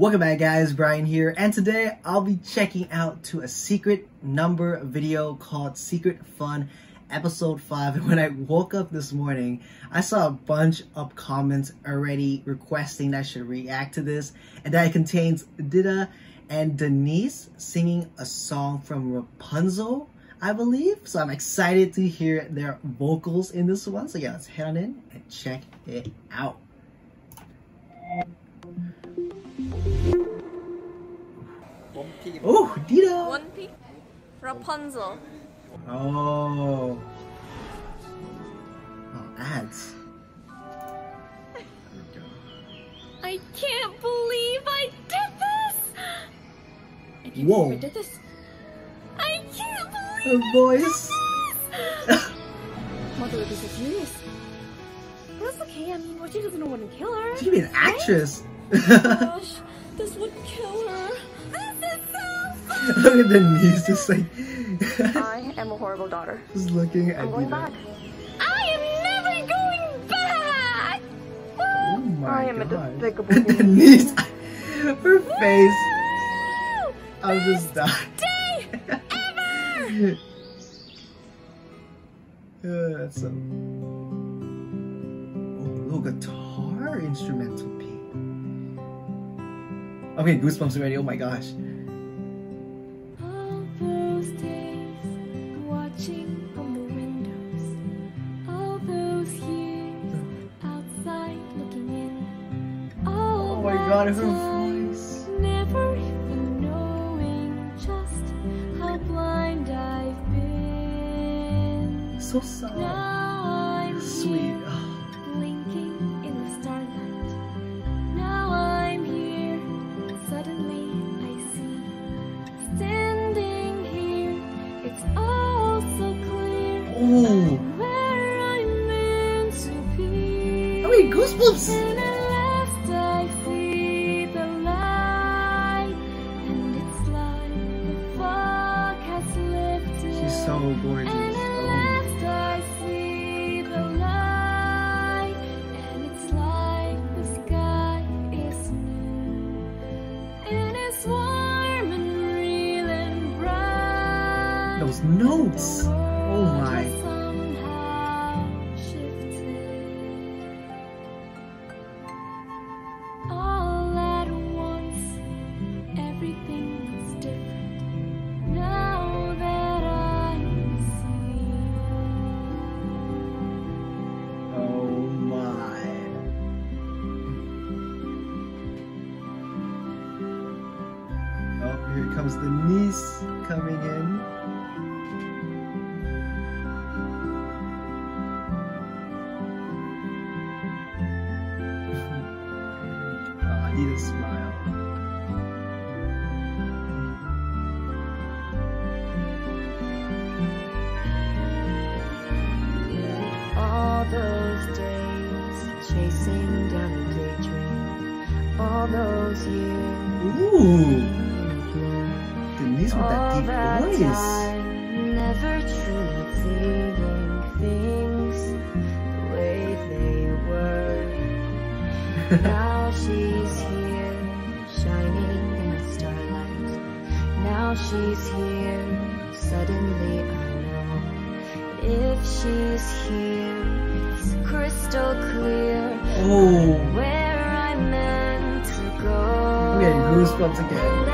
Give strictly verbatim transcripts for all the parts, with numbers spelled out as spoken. Welcome back guys, Brian here, and today I'll be checking out to a secret number video called Secret Fun Episode five. And when I woke up this morning, I saw a bunch of comments already requesting that I should react to this, and that it contains Dita and Denise singing a song from Rapunzel, I believe. So I'm excited to hear their vocals in this one. So yeah, let's head on in and check it out. Oh, Dita! One Piece? Rapunzel. Oh. Oh, ads. I can't believe I did this! I can't Whoa. believe I did this. I can't believe Her voice. I did this! Mother, this is serious. But it's okay, I mean, well, she doesn't want to kill her. She'd be an actress! Right? Oh my gosh, this would kill her. Look at Denise just like... I am a horrible daughter. Just looking at I'm going back. I am never going back! Oh my I am God. a despicable woman. Denise, her face. Woo! I'll Best just die. Day ever! Yeah, that's a... Oh, little guitar instrumental piece. Okay, goosebumps already, oh my gosh. Oh my God, her voice. Never even knowing just how blind I've been. So sad. Now I'm sweet. Here, blinking in the starlight. Now I'm here. Suddenly I see. Standing here, it's all so clear. Oh. Where I'm meant to be. I mean, goosebumps. So gorgeous. And at last I see the light, and it's like the sky is new, and it's warm and real and bright. Those notes! Oh my. Somehow shifted. All at once, everything was different. Now here comes the niece coming in. Oh, I need a smile. All those days chasing down a daydream. All those years. Ooh. Denise with that deep that voice. Time, never truly feeling things the way they were. Now she's here, shining in the starlight. Now she's here, suddenly I know. If she's here, it's crystal clear. Oh. Where I meant to go. We had goosebumps again.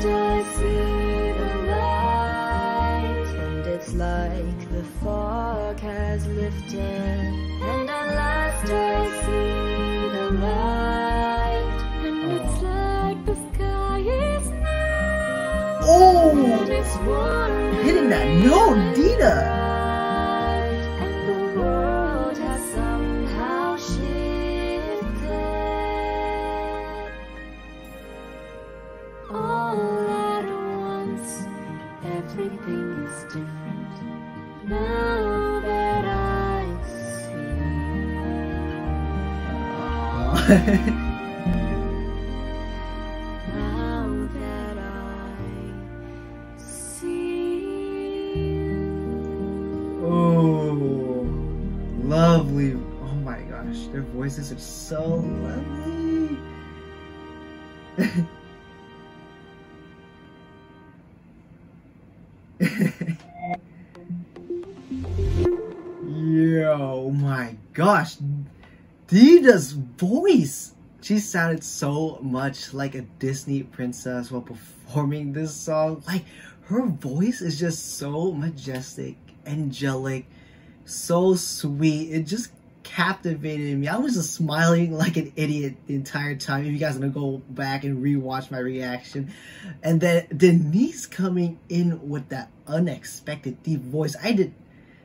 I see the light, and it's like the fog has lifted. And at last I see the light, and it's like the sky is now. Oh, and it's warm hitting that note, Dita. And the world has somehow shifted. Oh. Everything is different now that I see. Now that I see. Oh, lovely. Oh my gosh, their voices are so lovely. Yo, my gosh, Dita's voice! She sounded so much like a Disney princess while performing this song. Like, her voice is just so majestic, angelic, so sweet. It just captivated me. I was just smiling like an idiot the entire time. If you guys want to go back and rewatch my reaction. And then Denise coming in with that unexpected deep voice. I did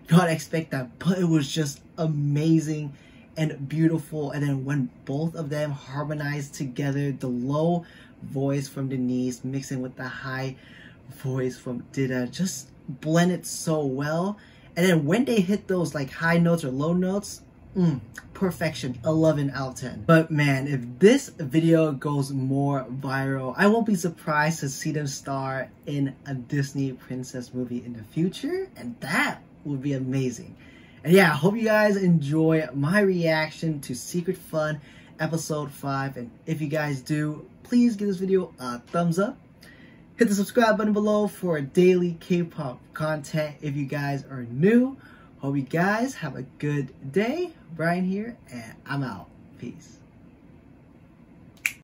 not expect that, but it was just amazing and beautiful. And then when both of them harmonized together, the low voice from Denise mixing with the high voice from Dita just blended so well. And then when they hit those like high notes or low notes, Mm, perfection, eleven out of ten. But man, if this video goes more viral, I won't be surprised to see them star in a Disney princess movie in the future, and that would be amazing. And yeah, I hope you guys enjoy my reaction to Secret Fun Episode five, and if you guys do, please give this video a thumbs up. Hit the subscribe button below for daily K-pop content if you guys are new. Hope you guys have a good day. Brian here, and I'm out. Peace.